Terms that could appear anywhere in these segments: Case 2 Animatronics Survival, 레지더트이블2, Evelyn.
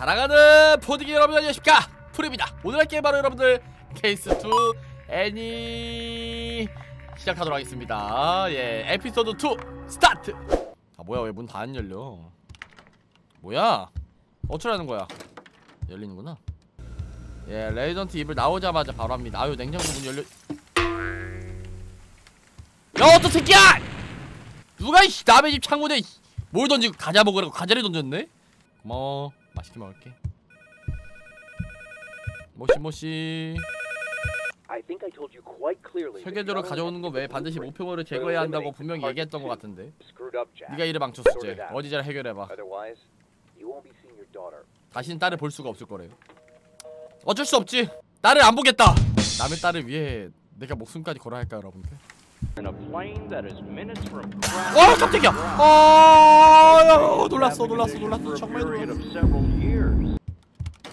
사랑하는 포디기 여러분 안녕하십니까, 풀입니다. 오늘 할 게임 바로 여러분들 케이스2 애니 시작하도록 하겠습니다. 예, 에피소드 2 스타트! 아 뭐야, 왜 문 다 안 열려? 뭐야? 어쩌라는 거야? 열리는구나. 예, 레지던트 이블 나오자마자 바로 합니다. 아유, 냉장고 문 열려. 야, 어떤 새끼야! 누가 이씨 남의 집 창문에 뭘 던지고 과자 먹으라고 과자를 던졌네? 고마워, 맛있게 먹을게. 모시모시. 설계도를 가져오는 건 왜 반드시 목표물을 제거해야 한다고 분명히 얘기했던 것 같은데. 네가 일을 망쳤어. 어디 잘 해결해봐. 다시는 딸을 볼 수가 없을 거래요. 어쩔 수 없지. 딸을 안 보겠다. 남의 딸을 위해 내가 목숨까지 걸어야 할까 여러분들? 어, 깜짝이야. 어, 놀랐어. 정말 놀랐어.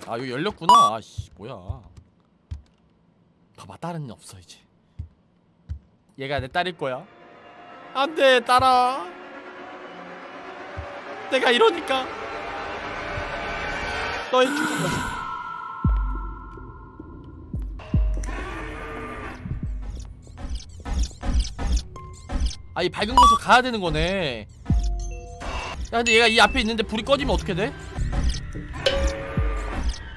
아, 이거 열렸구나. 아씨, 뭐야. 봐봐, 딸은 없어 이제. 얘가 내 딸일 거야. 안 돼, 딸아. 내가 이러니까 너의 죽음이야. 아, 이 밝은 곳으로 가야 되는 거네. 야, 근데 얘가 이 앞에 있는데 불이 꺼지면 어떻게 돼?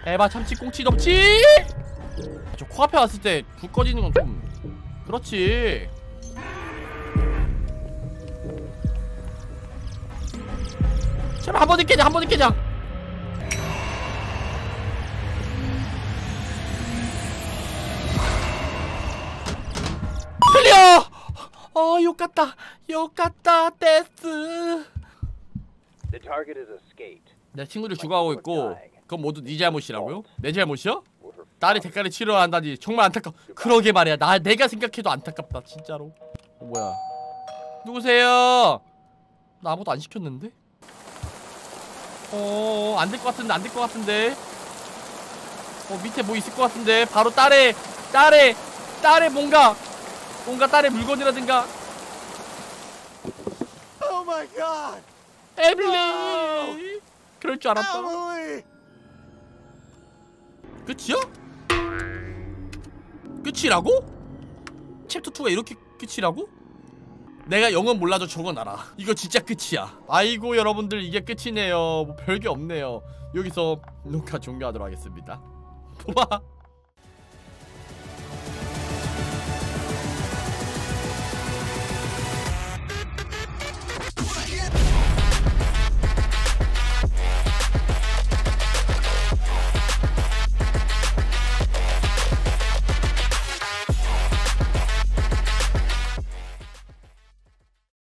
에바 참치 꽁치 덮치. 저 코앞에 왔을 때 불 꺼지는 건 좀 그렇지. 제발 한 번에 깨자, 한 번에 깨자. 클리어. 어, 욕 같다. 욕 같다. 데스. 내 친구를 죽어가고 있고. 그건 모두 네 잘못이라고요? 내 잘못이요? 딸이 대가를 치러야 한다니 정말 안타깝. 그러게 말이야. 내가 생각해도 안타깝다 진짜로. 뭐야? 누구세요? 나 아무것도 안 시켰는데? 안 될 것 같은데, 안 될 것 같은데. 밑에 뭐 있을 것 같은데. 바로 딸의 뭔가 딸의 물건이라든가. Oh my god. 에블린. No. 그럴 줄 알았다. No. 끝이야? 끝이라고? 챕터 2가 이렇게 끝이라고? 내가 영어 몰라도 저건 알아. 이거 진짜 끝이야. 아이고 여러분들, 이게 끝이네요. 뭐 별게 없네요. 여기서 녹화 종료하도록 하겠습니다. 고마워.